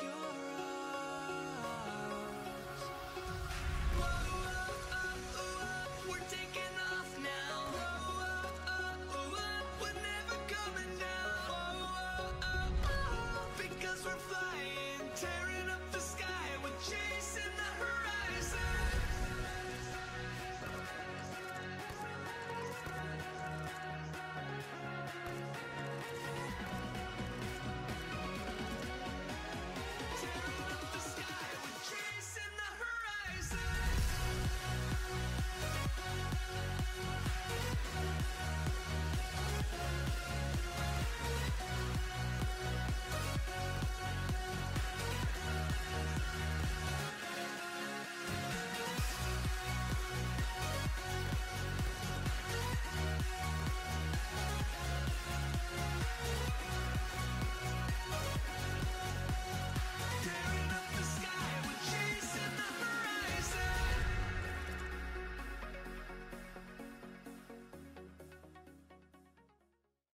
you.